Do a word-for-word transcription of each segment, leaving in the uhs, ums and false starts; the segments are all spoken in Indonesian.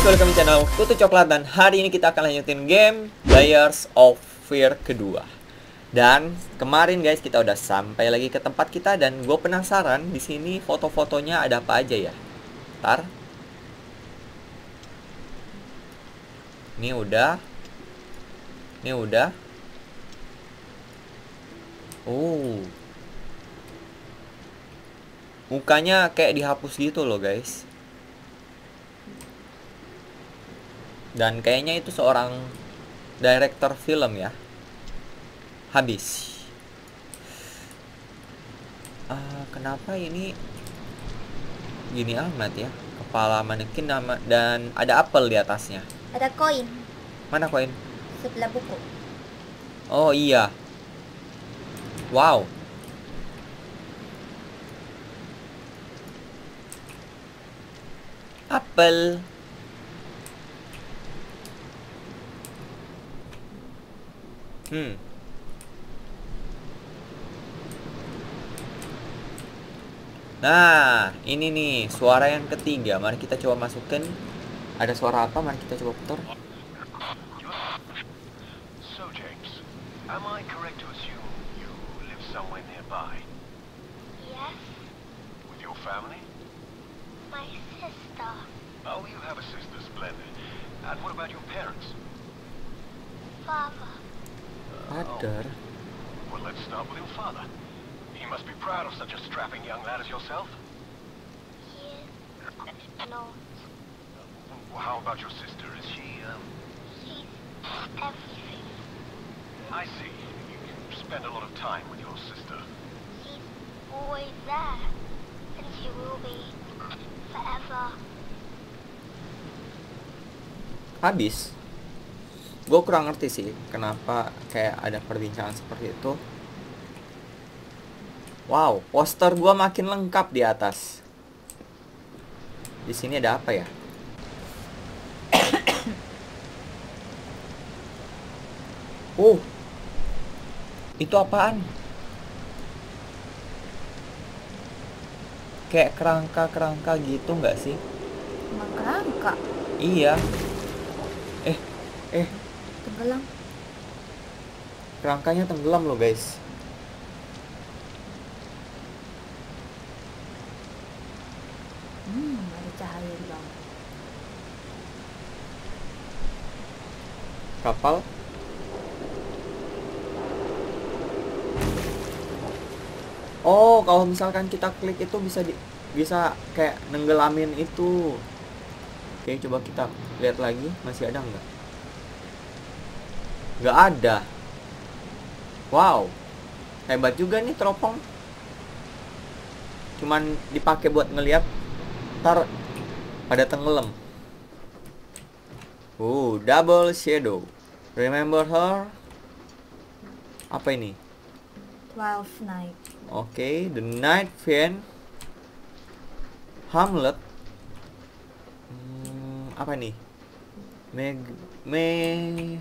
guys, welcome to channel Tutu Coklat. Dan hari ini kita akan lanjutin game Layers of Fear kedua. Dan kemarin guys kita udah sampai lagi ke tempat kita. Dan gue penasaran di sini foto-fotonya ada apa aja ya. Ntar ini udah, ini udah. Oh, mukanya kayak dihapus gitu loh guys. Dan kayaknya itu seorang director film ya. Habis. Uh, kenapa ini gini amat ya? Kepala manekin nama, dan ada apel di atasnya. Ada koin. Mana koin? Sebelah buku. Oh iya. Wow. Apel. Hmm. Nah, ini nih suara yang ketiga. Mari kita coba masukin. Ada suara apa? Mari kita coba putar. So James, am I correct to assume you live somewhere nearby? Yes. With your family? My sister. Oh, you have a sister, splendid. And what about your parents? Father. Father. Oh. Well, let's start with your father. He must be proud of such a strapping young lad as yourself. Yes. No. Well, how about your sister? Is she, um... She's everything. I see. You spend a lot of time with your sister. She's always there. And she will be forever. Habis. Gue kurang ngerti sih kenapa kayak ada perbincangan seperti itu. Wow, poster gue makin lengkap di atas. Di sini ada apa ya? Oh, itu apaan? Kayak kerangka-kerangka gitu nggak sih? Emang kerangka? Iya. Eh, eh. Tenggelam. Kerangkanya tenggelam loh guys. Hmm, ada cahaya di bawah. Kapal. Oh, kalau misalkan kita klik itu bisa di, bisa kayak nenggelamin itu. Oke, coba kita lihat lagi masih ada nggak? Nggak ada. Wow, hebat juga nih teropong. Cuman dipakai buat ngelihat, ntar pada tenggelam. Oh, double shadow. Remember her? Apa ini? Twelfth night. Oke, okay, the night fan. Hamlet. Hmm, apa nih? Meg, Meg.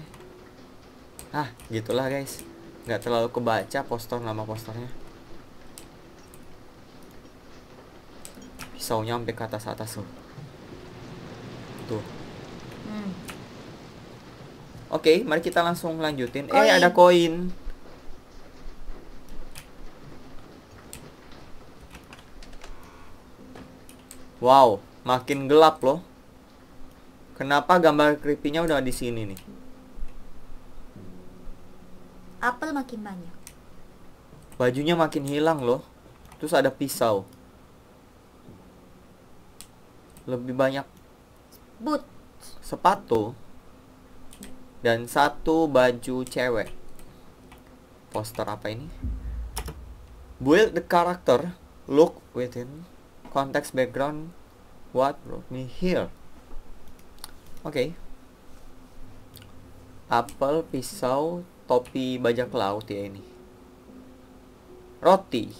Ah, gitulah guys. Nggak terlalu kebaca poster, nama posternya. Pisaunya sampai ke atas atas loh. Tuh. Hmm. Oke, okay, mari kita langsung lanjutin. Koin. Eh, ada koin. Wow, makin gelap loh. Kenapa gambar creepy-nya udah di sini nih? Apel makin banyak. Bajunya makin hilang loh. Terus ada pisau. Lebih banyak boot, sepatu, dan satu baju cewek. Poster apa ini? Build the character, look within. Context background, what brought me here? Oke, okay. Apel, pisau, topi bajak laut ya ini. Roti.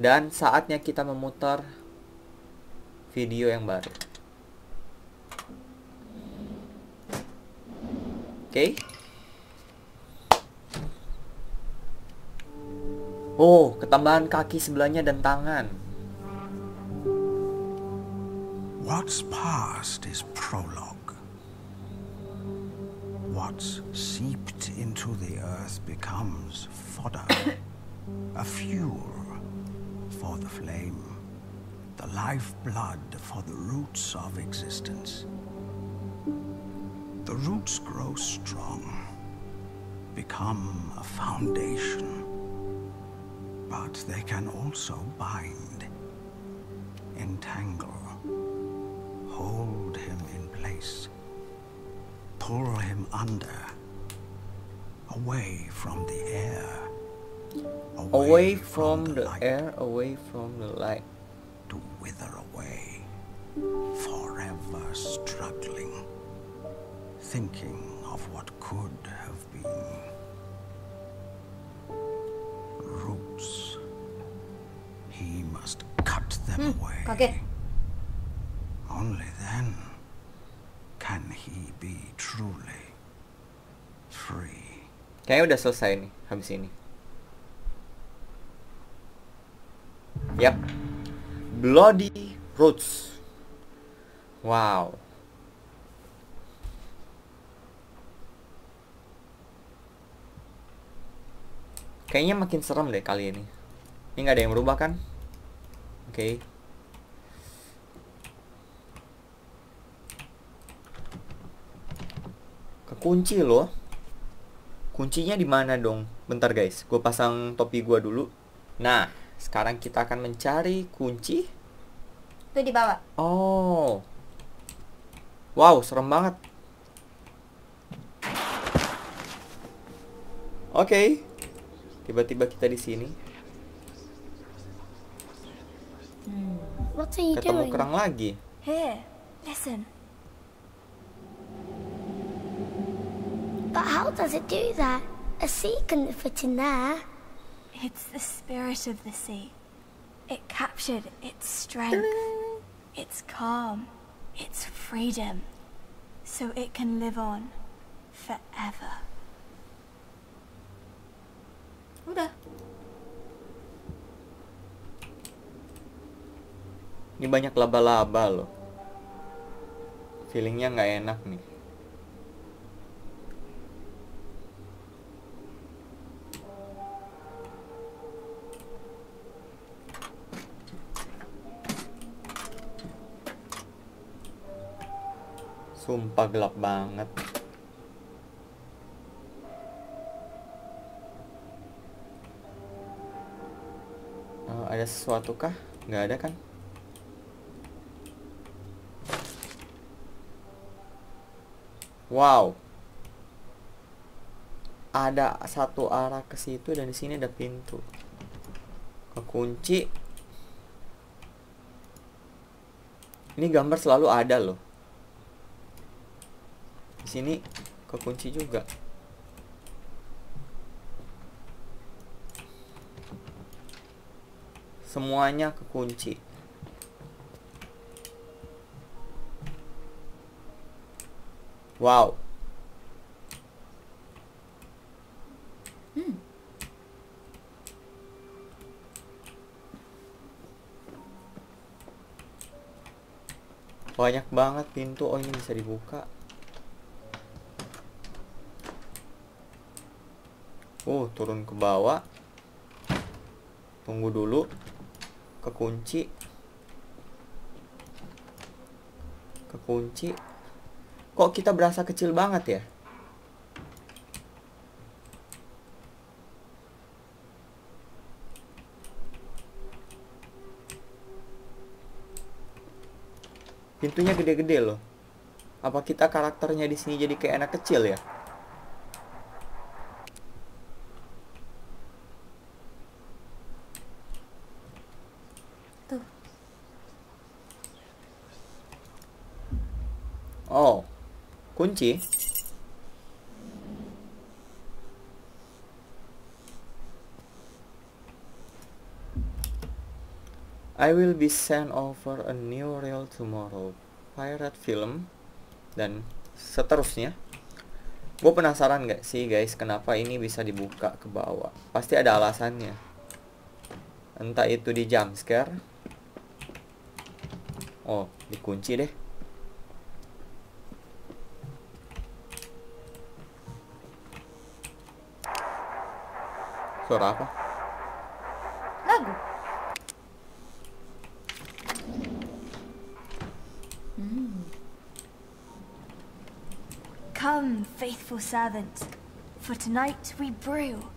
Dan saatnya kita memutar video yang baru. Oke. Okay. Oh, ketambahan kaki sebelahnya dan tangan. What's past is prologue. What's seeped into the earth becomes fodder, a fuel for the flame, the lifeblood for the roots of existence. The roots grow strong, become a foundation, but they can also bind, entangle, hold him in place, pull him under, away from the air, away, away from, from the, the air, away from the light, to wither away, forever struggling, thinking of what could have been. Roots. He must cut them hmm. away. Okay. Only then can he be truly free. Kayaknya udah selesai nih habis ini. Yap. Bloody Roots. Wow. Kayaknya makin serem deh kali ini. Ini nggak ada yang berubah kan? Oke. Okay. Kekunci loh. Kuncinya di mana dong? Bentar guys, gue pasang topi gue dulu. Nah, sekarang kita akan mencari kunci. Itu di bawah. Oh. Wow, serem banget. Oke. Okay. Tiba-tiba kita di sini. Hmm. Ketemu kerang lagi. Hey, listen. But how does it do that? A sea couldn't fit in there. It's the spirit of the sea. It captured its strength, its calm, its freedom, so it can live on forever. Udah. Ini banyak laba-laba loh. Feelingnya nggak enak nih. Sumpah gelap banget. Ada sesuatu kah? Nggak ada kan? Wow. Ada satu arah ke situ dan di sini ada pintu. Kekunci. Ini gambar selalu ada loh. Di sini kekunci juga. Semuanya kekunci. Wow. Hmm. Banyak banget pintu. Oh, ini bisa dibuka. Oh, turun ke bawah. Tunggu dulu. Kekunci. Kekunci. Kok kita berasa kecil banget ya? Pintunya gede-gede loh. Apa kita karakternya di sini jadi kayak anak kecil ya? Oh, kunci. I will be sent over a new reel tomorrow. Pirate film dan seterusnya. Gue penasaran gak sih guys, kenapa ini bisa dibuka ke bawah? Pasti ada alasannya. Entah itu di jump scare. Oh, dikunci deh. Suara apa? Lagu. Hmm. Come, faithful servant, for tonight we brew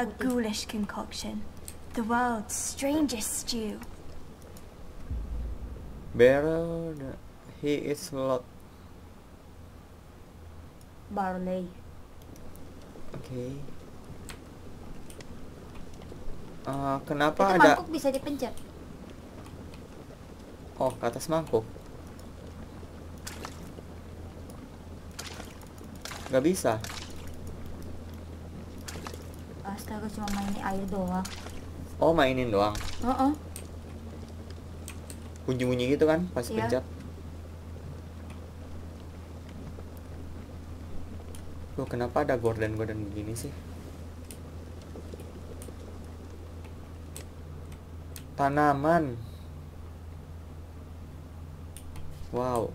a ghoulish concoction, the world's strangest stew. Barrel, he is lot. Barley. Okay. Uh, kenapa ada mangkuk bisa dipencet? Oh, ke atas mangkuk. Gak bisa. Astaga, cuma mainin air doang. Oh, mainin doang. Uh-uh. Bunyi-bunyi gitu kan pas yeah. pencet. Loh, kenapa ada gorden-gorden begini sih? Tanaman. Wow.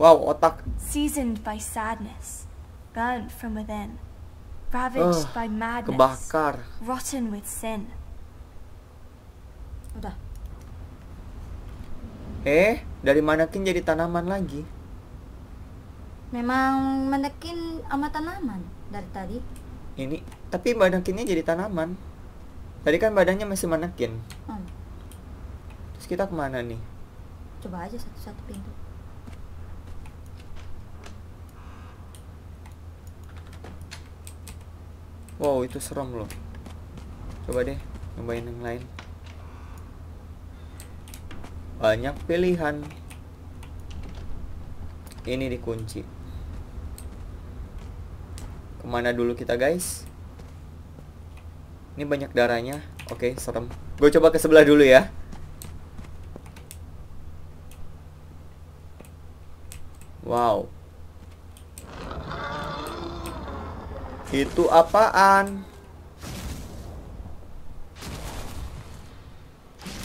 Wow, otak. Seasoned by sadness, burnt from within, ravaged uh, by madness, kebakar, rotten with sin. Udah. Eh, dari manekin jadi tanaman lagi? Memang manekin sama tanaman dari tadi. Ini, tapi manekinnya jadi tanaman. Tadi kan badannya masih manekin. Hmm. Terus kita kemana nih? Coba aja satu-satu pintu. Wow, itu serem loh. Coba deh, cobain yang lain. Banyak pilihan. Ini dikunci. Kemana dulu kita, guys? Ini banyak darahnya. Oke, serem. Gue coba ke sebelah dulu ya. Wow. Itu apaan?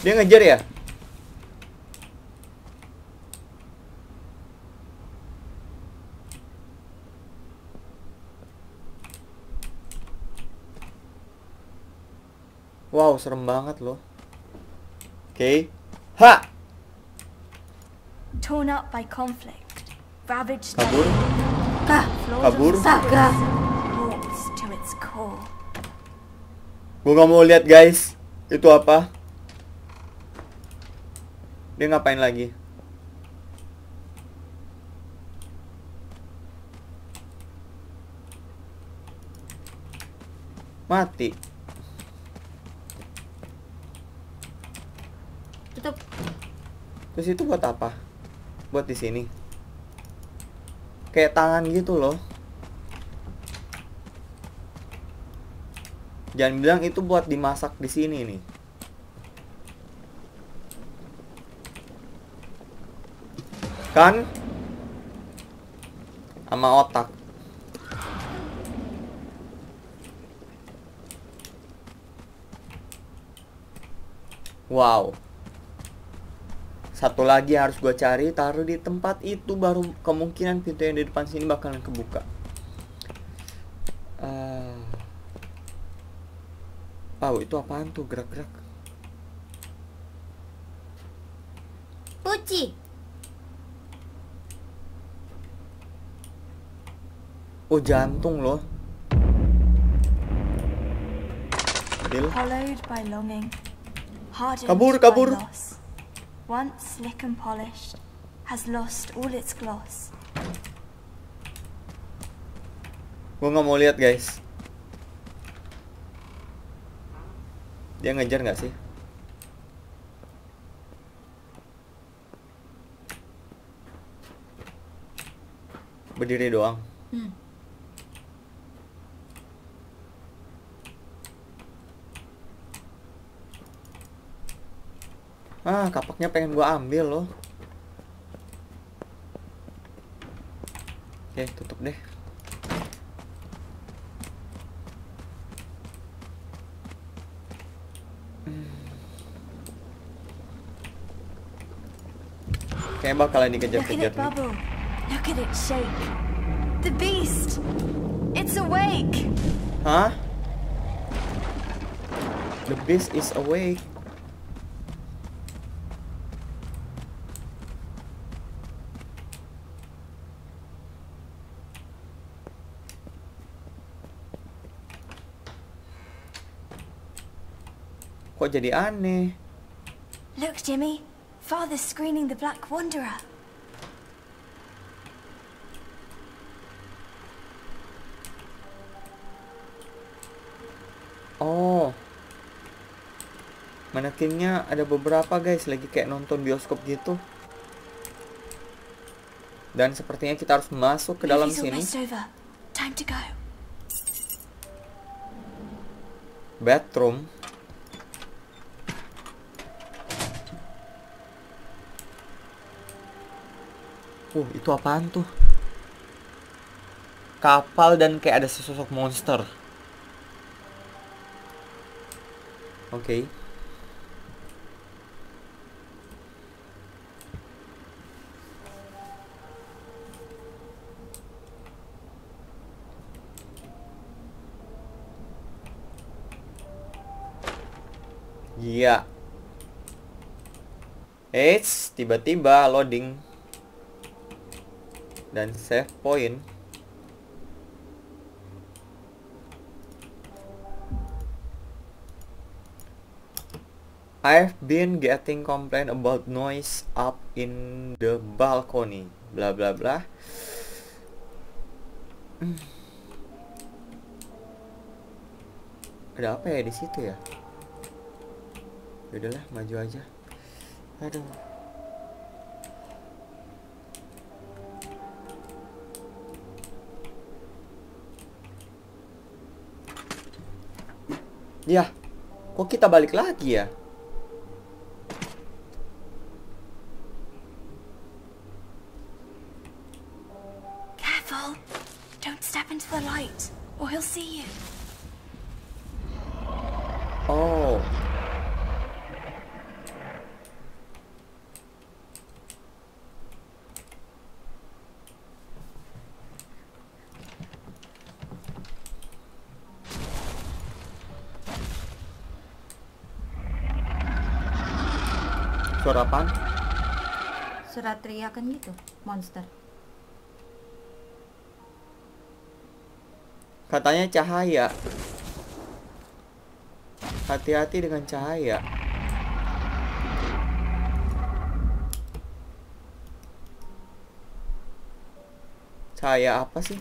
Dia ngejar ya? Wow, serem banget loh. Oke. Okay. Ha. Torn up by conflict, ravaged. Kabur. Ka. Kabur. Saga. To its core. Gue gak mau lihat, guys. Itu apa? Dia ngapain lagi? Mati. Terus itu buat apa? Buat di sini. Kayak tangan gitu loh. Jangan bilang itu buat dimasak di sini nih. Kan? Sama otak. Wow. Satu lagi harus gue cari, taruh di tempat itu, baru kemungkinan pintu yang di depan sini bakalan kebuka. Uh... Wow, itu apaan tuh gerak-gerak? Uci. Oh, jantung loh. Kabur, kabur. Once slick and polished, has lost all its gloss. Gue nggak mau lihat, guys. Dia ngejar nggak sih? Berdiri doang. Hmm. Ah, kapaknya pengen gua ambil loh. Oke, tutup deh. Kayak bakalan dikejar-kejar. Look at it shake. The beast. It's awake. Hah? The beast is awake. Kok jadi aneh? Look, Jimmy. Father's screening the Black Wanderer. Oh. Manekinnya ada beberapa guys, lagi kayak nonton bioskop gitu. Dan sepertinya kita harus masuk ke dalam sini. Bathroom. Uh, itu apaan tuh? Kapal dan kayak ada sesosok monster. Oke. Okay. Iya. Eits, tiba-tiba loading. Dan save point. I've been getting complaint about noise up in the balcony. Blah blah blah. Hmm. Ada apa ya di situ ya? Yaudahlah, maju aja. Aduh. Ya, kok kita balik lagi ya? Oh. Suara apaan? Suara teriakan gitu, monster. Katanya cahaya. Hati-hati dengan cahaya. Cahaya apa sih?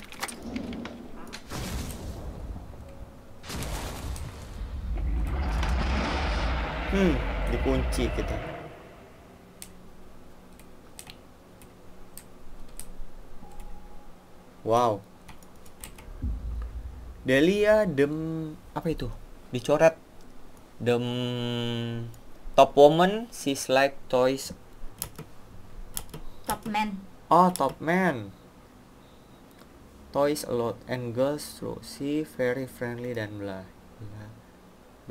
Hmm, dikunci kita. Wow. Delia dem apa itu? Dicoret. The top woman, she's like toys. Top man. Oh, top man. Toys a lot and girls through. She very friendly dan blah blah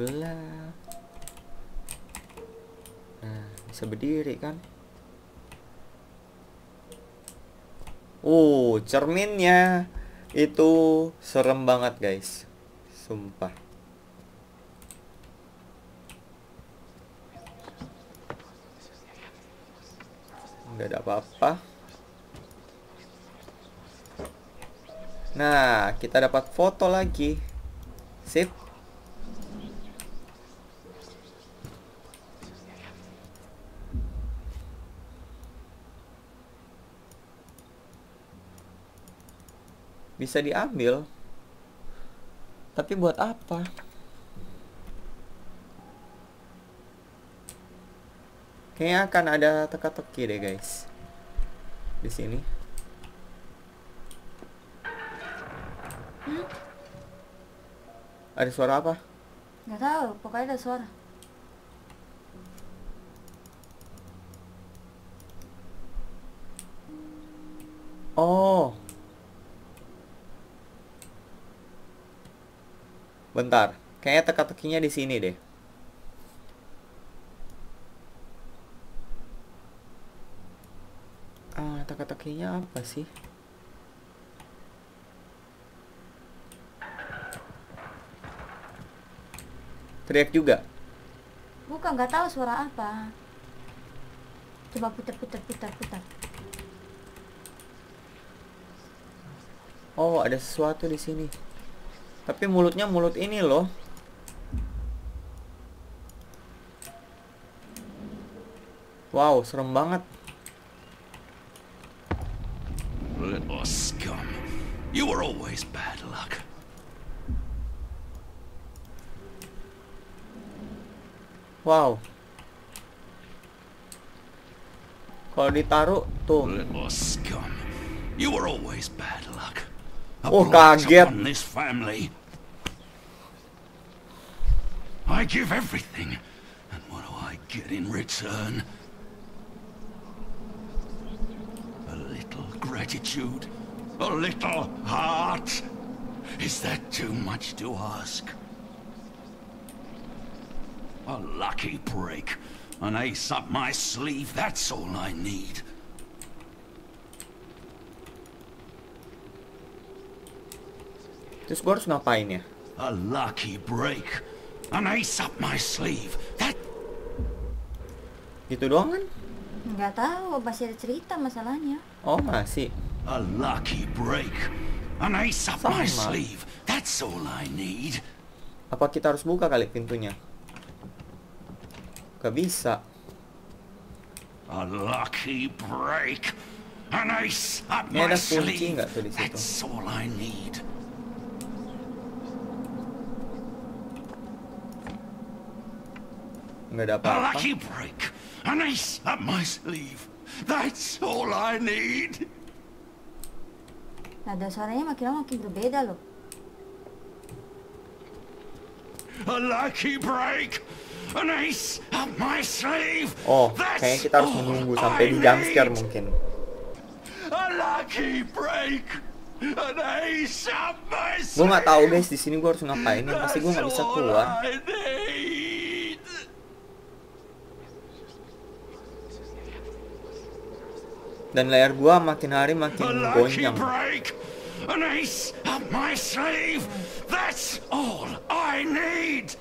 blah. Nah, bisa berdiri kan? Oh, cerminnya itu serem banget guys, sumpah. Gak ada apa-apa. Nah, kita dapat foto lagi. Sip. Bisa diambil. Tapi buat apa? Kayaknya akan ada teka-teki deh guys di sini. Hmm? Ada suara apa? Nggak tahu, pokoknya ada suara. Oh. Bentar, kayaknya teka-tekinya di sini deh. pakainya apa sih? Teriak juga? Bukan, nggak tahu suara apa. Coba putar putar putar putar. Oh, ada sesuatu di sini. Tapi mulutnya mulut ini loh. Wow, serem banget. Little scum, you were always bad luck. Wow. Kalau ditaruh tuh. Little scum, you were always bad luck. Oh, kaget. This family. I give everything, and what do I get in return? Gratitude, a little heart. Is that too much to ask? A lucky break, an ace up my sleeve, that's all I need. Terus gue harus ngapain ya? A lucky break, an ace up my sleeve, that. Gitu doang kan? Nggak tahu, masih ada cerita masalahnya. Oh, masih. A lucky break, an ace up my sleeve. That's all I need. Apa kita harus buka kali pintunya? Gak bisa. A lucky break, an ace up my sleeve. That's all I need. Nggak ada apa-apa. A lucky break, an ace up my sleeve. That's all I need. Nada suaranya makin lama makin berbeda loh. A lucky break, an ace up my sleeve. Oh, kayaknya kita harus menunggu sampai di jump scare mungkin. A lucky break, an ace up my sleeve. Gue nggak tahu guys, di sini gue harus ngapain? Yang pasti gue nggak bisa keluar. Dan layar gua makin hari makin goncang. An ace up my sleeve. That's all I need.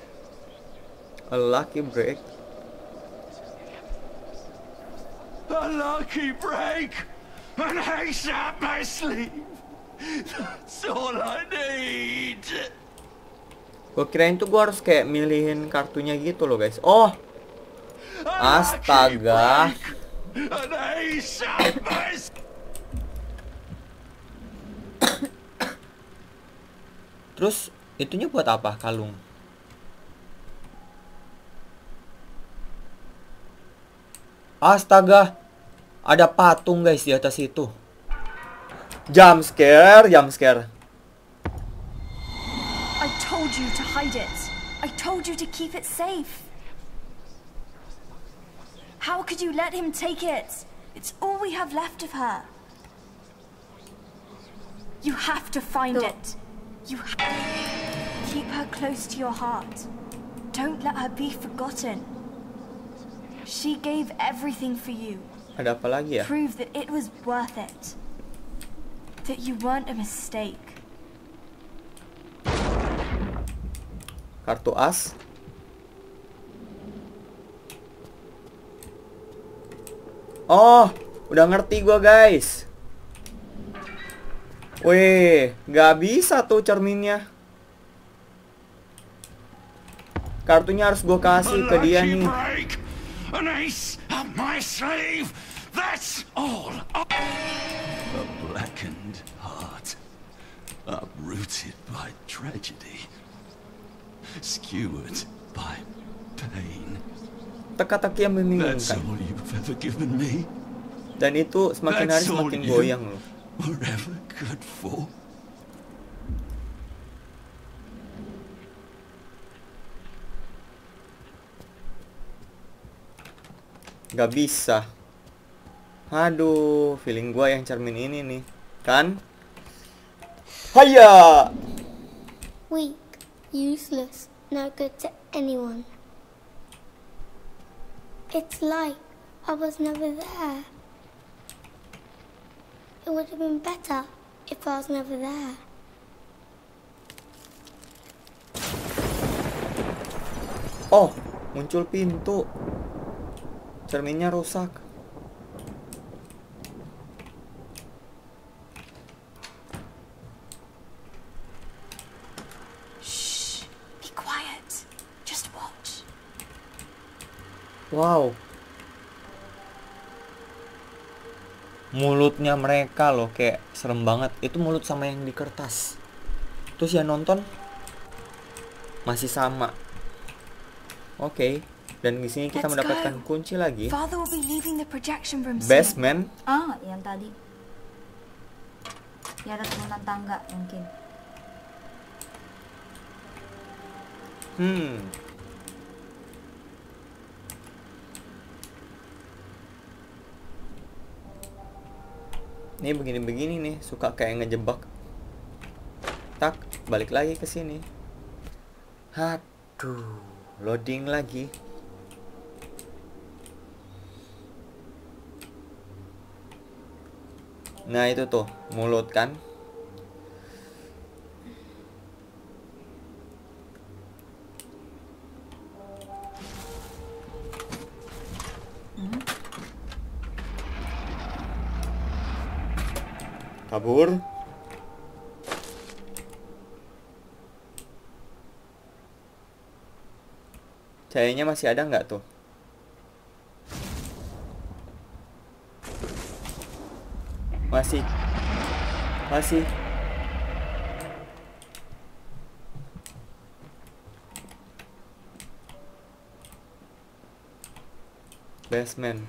A lucky break. A lucky break. An ace up my sleeve. That's all I need. Gua kirain tuh gua harus kayak milihin kartunya gitu loh guys. Oh, astaga. An ace up my sleeve. Terus itunya buat apa kalung? Astaga, ada patung guys di atas itu. Jump scare, jump scare. I told you to hide it. I told you to keep it safe. How could you let him take it? It's all we have left of her. You have to find Look. it. You have to keep her close to your heart. Don't let her be forgotten. She gave everything for you. Ada apa lagi ya? Prove that it was worth it. That you weren't a mistake. Kartu as. Oh, udah ngerti gua guys. Weh, gak bisa tuh cerminnya. Kartunya harus gua kasih ke dia nih. A blackened heart, uprooted by tragedy, skewered by pain. Teka-teki yang membingungkan. Dan itu semakin hari semakin goyang loh. Gak bisa. Aduh, feeling gua yang cermin ini nih, kan? Haya. Weak, useless, not good to anyone. It's like I was never there. It would have been better if I was never there. Oh, muncul pintu. Cerminnya rusak. Shh, be quiet. Just watch. Wow. Mulutnya mereka loh, kayak serem banget. Itu mulut sama yang di kertas. Terus yang nonton masih sama. Oke, okay. Dan di sini kita Let's mendapatkan go. kunci lagi. Basement. Ah, yang tadi. Ya, ada turunan tangga mungkin. Hmm. Ini begini-begini nih, suka kayak ngejebak. Tak, balik lagi ke sini. Aduh, loading lagi. Nah, itu tuh, mulut kan. Kabur. Cahayanya masih ada nggak tuh? Masih. Masih. Basement.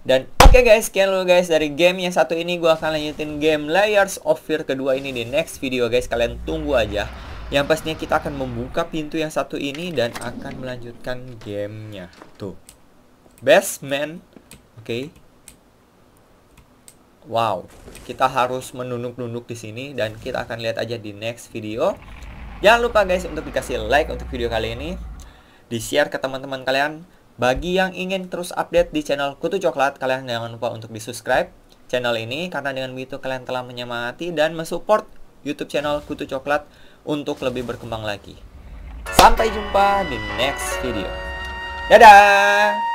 Dan oke okay guys, sekian dulu guys dari game yang satu ini. Gua akan lanjutin game Layers of Fear kedua ini di next video guys. Kalian tunggu aja. Yang pastinya kita akan membuka pintu yang satu ini dan akan melanjutkan gamenya. Tuh, basement. Oke. Okay. Wow, kita harus menunduk-nunduk di sini dan kita akan lihat aja di next video. Jangan lupa guys untuk dikasih like untuk video kali ini, di share ke teman-teman kalian. Bagi yang ingin terus update di channel Kutu Coklat, kalian jangan lupa untuk di-subscribe channel ini. Karena dengan begitu kalian telah menyemangati dan mensupport YouTube channel Kutu Coklat untuk lebih berkembang lagi. Sampai jumpa di next video. Dadah!